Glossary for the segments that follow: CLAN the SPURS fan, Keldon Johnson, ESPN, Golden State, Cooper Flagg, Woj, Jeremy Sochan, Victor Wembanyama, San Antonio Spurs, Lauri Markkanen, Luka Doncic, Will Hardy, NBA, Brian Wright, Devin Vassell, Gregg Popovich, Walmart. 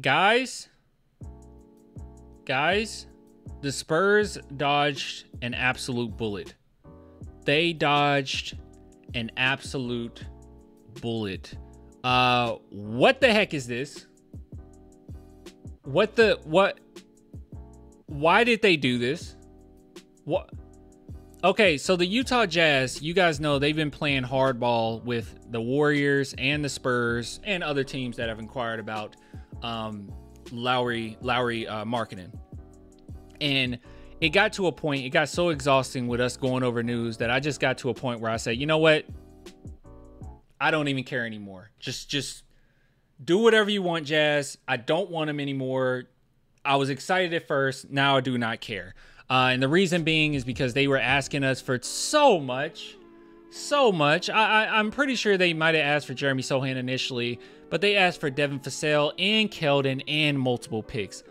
Guys, the Spurs dodged an absolute bullet. They dodged an absolute bullet. What the heck is this? Why did they do this? What? Okay, so the Utah Jazz, you guys know they've been playing hardball with the Warriors and the Spurs and other teams that have inquired about Lauri Markkanen. And it got to a point, it got so exhausting with us going over news that I just got to a point where I said, you know what? I don't even care anymore. Just do whatever you want, Jazz. I don't want him anymore. I was excited at first. Now I do not care. And the reason being is because they were asking us for so much. I'm pretty sure they might have asked for Jeremy Sochan initially, but they asked for Devin Vassell and Keldon and multiple picks.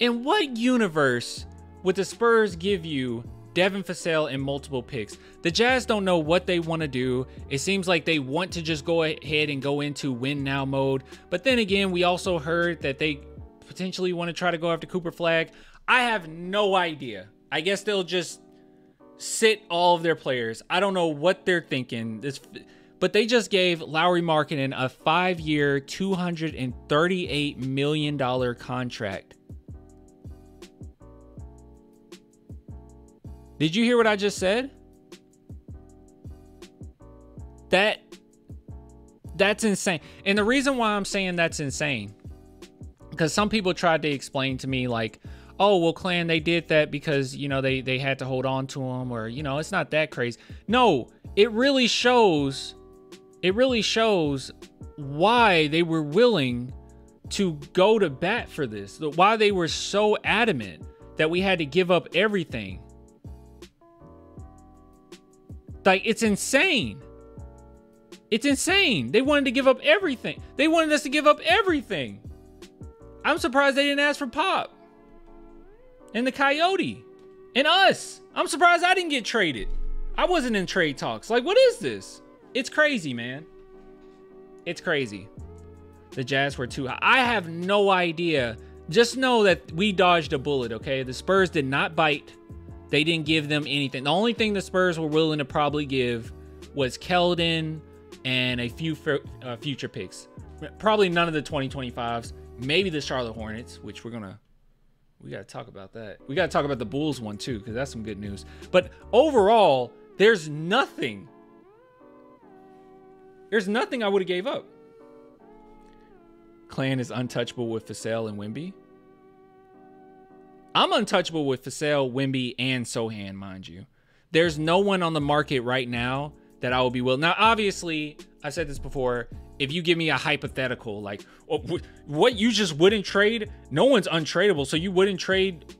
In what universe would the Spurs give you Devin Vassell and multiple picks? The Jazz don't know what they want to do. It seems like they want to just go ahead and go into win now mode. But then again, we also heard that they potentially want to try to go after Cooper Flagg. I have no idea. I guess they'll just sit all of their players. I don't know what they're thinking. But they just gave Lauri Markkanen a 5-year, $238 million contract. Did you hear what I just said? That's insane. And the reason why I'm saying that's insane, because some people tried to explain to me like, oh, well, Clan, they did that because, you know, they had to hold on to him, or, you know, it's not that crazy. No, it really shows why they were willing to go to bat for this, why they were so adamant that we had to give up everything. Like, it's insane. It's insane. They wanted to give up everything. They wanted us to give up everything. I'm surprised they didn't ask for Pop and the Coyote and us. I'm surprised I didn't get traded. I wasn't in trade talks. Like, what is this? It's crazy, man. It's crazy. The Jazz were too high. I have no idea. Just know that we dodged a bullet, okay? The Spurs did not bite. They didn't give them anything. The only thing the Spurs were willing to probably give was Keldon and a few future picks. Probably none of the 2025s. Maybe the Charlotte Hornets, which we got to talk about that. We got to talk about the Bulls one too, because that's some good news. But overall, there's nothing. There's nothing I would have gave up. Clan is untouchable with Vassell and Wemby. I'm untouchable with Vassell, Wemby, and Sochan, mind you. There's no one on the market right now that I will be willing. Now, obviously, I said this before. If you give me a hypothetical, like, what you just wouldn't trade, no one's untradeable. So you wouldn't trade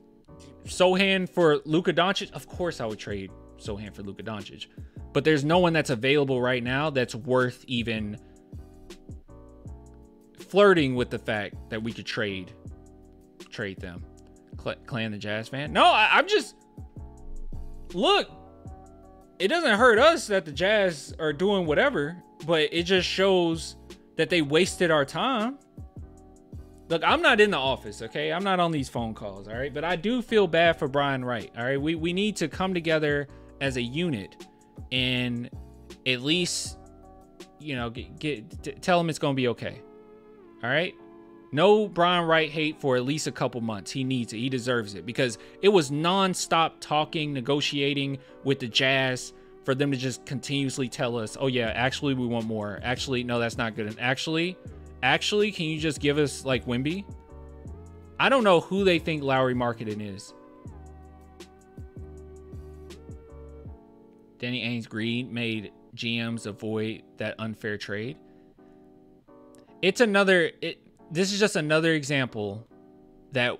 Sochan for Luka Doncic? Of course I would trade Sochan for Luka Doncic. But there's no one that's available right now that's worth even flirting with the fact that we could trade them. Clan the Jazz fan? No, I'm just... Look, it doesn't hurt us that the Jazz are doing whatever, but it just shows that they wasted our time. Look, I'm not in the office, okay? I'm not on these phone calls, all right? But I do feel bad for Brian Wright, all right? We need to come together as a unit and at least, you know, tell him it's going to be okay, all right? No Brian Wright hate for at least a couple months. He needs it. He deserves it, because it was nonstop talking, negotiating with the Jazz for them to just continuously tell us, oh yeah, actually we want more. Actually, no, that's not good. And actually, can you just give us like Wemby? I don't know who they think Lauri Markkanen is. Danny Ainge's greed made GMs avoid that unfair trade. This is just another example that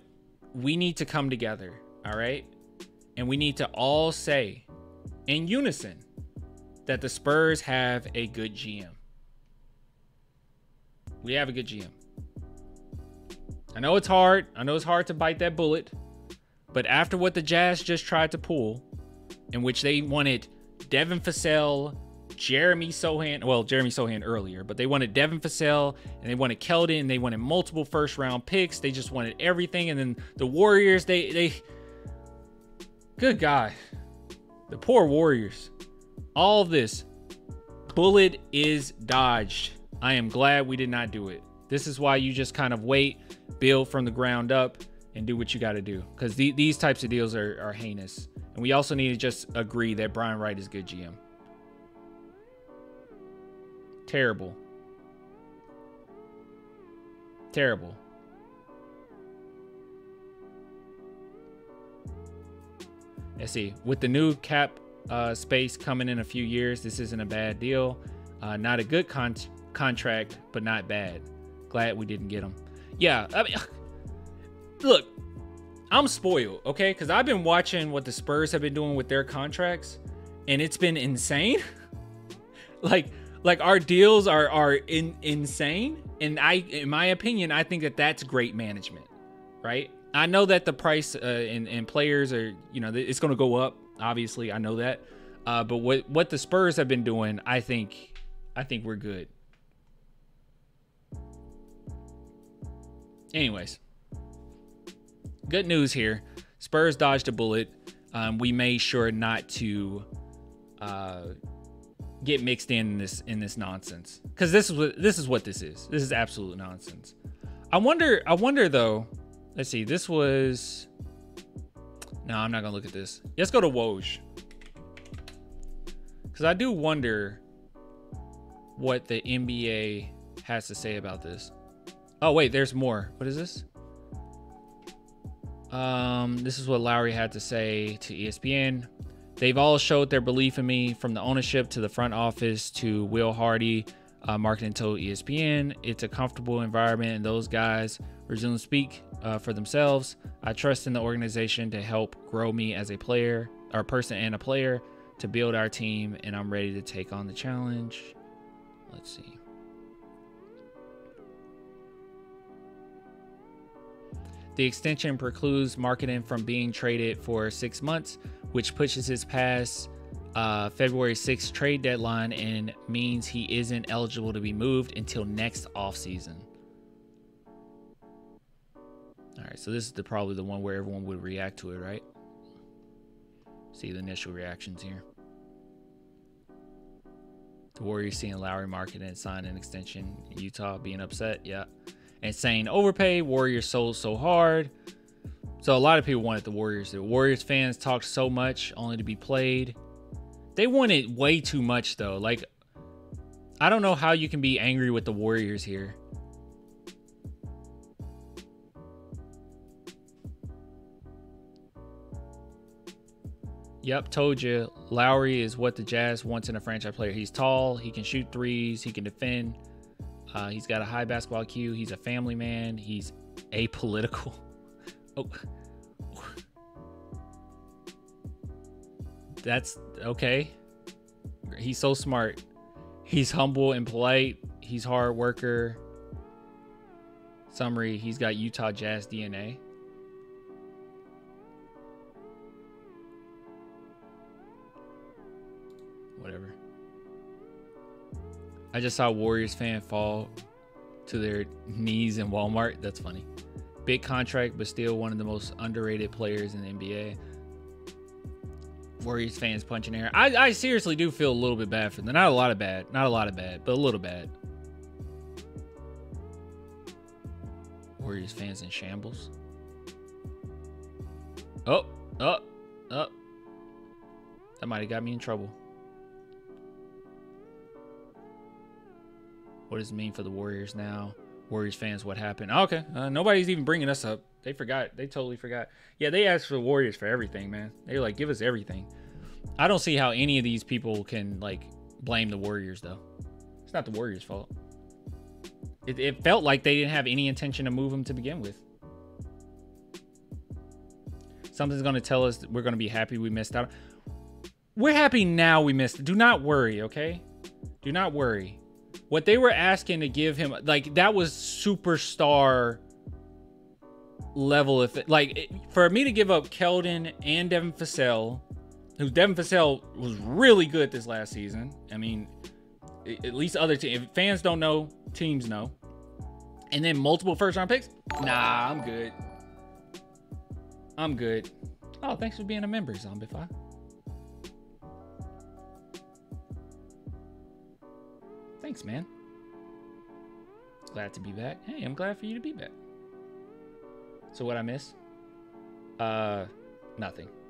we need to come together, all right? And we need to all say in unison that the Spurs have a good GM. We have a good GM. I know it's hard. I know it's hard to bite that bullet. But after what the Jazz just tried to pull, in which they wanted Devin Vassell, Jeremy Sochan. Well, Jeremy Sochan earlier, but they wanted Devin Vassell and they wanted Keldon and they wanted multiple first-round picks. They just wanted everything. And then the Warriors, they good God, the poor Warriors. All this bullet is dodged. I am glad we did not do it. This is why you just kind of wait, build from the ground up, and do what you got to do, because these types of deals are heinous. And we also need to just agree that Brian Wright is good GM. Terrible. Terrible. Let's see. With the new cap space coming in a few years, this isn't a bad deal. Not a good contract, but not bad. Glad we didn't get him. Yeah, I mean, look, I'm spoiled, okay? Because I've been watching what the Spurs have been doing with their contracts, and it's been insane. like our deals are insane, and in my opinion I think that that's great management, right? I know that the price and players are, you know, it's going to go up, obviously. I know that, but what the Spurs have been doing, I think we're good. Anyways, good news here. Spurs dodged a bullet. We made sure not to get mixed in this nonsense, because this is what this is. This is absolute nonsense. I wonder though. Let's see. This was. No, I'm not gonna look at this. Let's go to Woj, because I do wonder what the NBA has to say about this. Oh wait, there's more. What is this? This is what Lauri had to say to ESPN. They've all showed their belief in me, from the ownership to the front office to Will Hardy. Marketing told ESPN, it's a comfortable environment and those guys resume speak for themselves. I trust in the organization to help grow me as a player, or a person and a player, to build our team, and I'm ready to take on the challenge. Let's see. The extension precludes Markkanen from being traded for 6 months, which pushes his past February 6th trade deadline and means he isn't eligible to be moved until next offseason. All right, so this is probably the one where everyone would react to it, right? See the initial reactions here. The Warriors seeing Lauri Markkanen sign an extension, Utah being upset, yeah. And saying overpay, Warriors sold so hard. So a lot of people wanted the Warriors. The Warriors fans talked so much, only to be played. They wanted way too much though. Like, I don't know how you can be angry with the Warriors here. Yep, told you. Lauri is what the Jazz wants in a franchise player. He's tall, he can shoot threes, he can defend. He's got a high basketball IQ. He's a family man. He's apolitical. Oh, that's okay. He's so smart. He's humble and polite. He's hard worker. Summary: he's got Utah Jazz DNA. Whatever. I just saw a Warriors fan fall to their knees in Walmart. That's funny. Big contract, but still one of the most underrated players in the NBA. Warriors fans punching air. I seriously do feel a little bit bad for them. Not a lot of bad. Not a lot of bad, but a little bad. Warriors fans in shambles. Oh, up, up. That might have got me in trouble. What does it mean for the Warriors now? Warriors fans, what happened? Oh, okay, nobody's even bringing us up. They forgot. They totally forgot. Yeah, they asked for the Warriors for everything, man. They're like, give us everything. I don't see how any of these people can, like, blame the Warriors, though. It's not the Warriors' fault. It felt like they didn't have any intention to move them to begin with. Something's going to tell us that we're going to be happy we missed out. We're happy now we missed. Do not worry, okay? Do not worry. What they were asking to give him, like, that was superstar level. If, like, for me to give up Keldon and Devin Vassell, who Devin Vassell was really good this last season. I mean, at least other teams. If fans don't know, teams know. And then multiple first-round picks? Nah, I'm good. I'm good. Oh, thanks for being a member, Zombify. Thanks, man. Glad to be back. Hey, I'm glad for you to be back. So what I miss? Nothing.